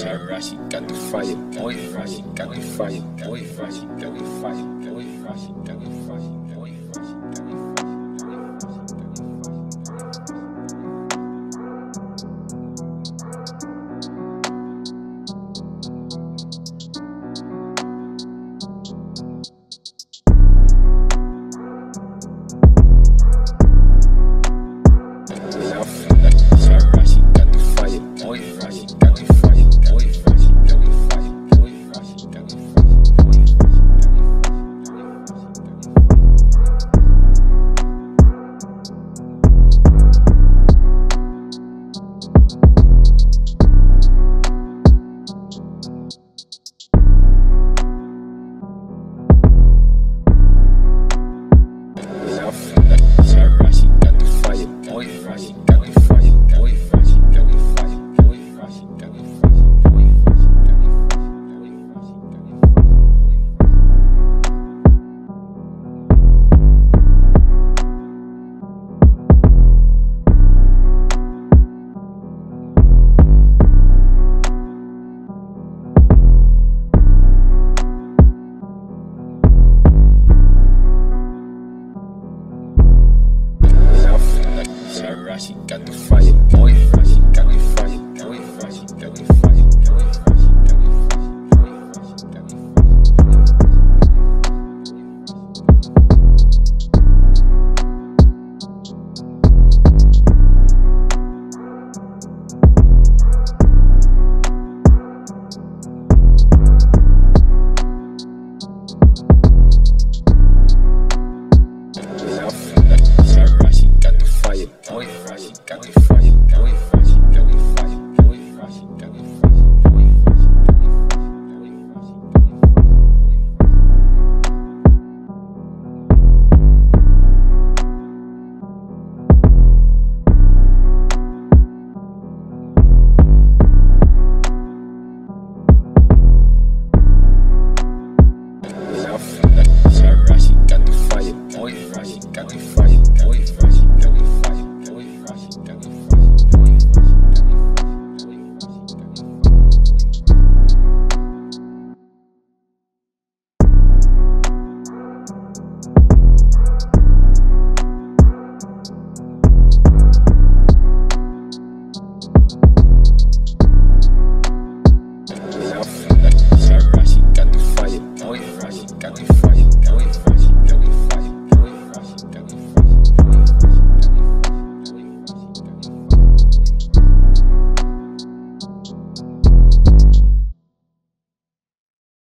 Got the fire, boy, Rashi, got the fire, boy, Rashi, got the fire, boy, Rashi, got the fire, boy, Rashi, got the Rashi got the fire, boy, Rashi got the fire, boy.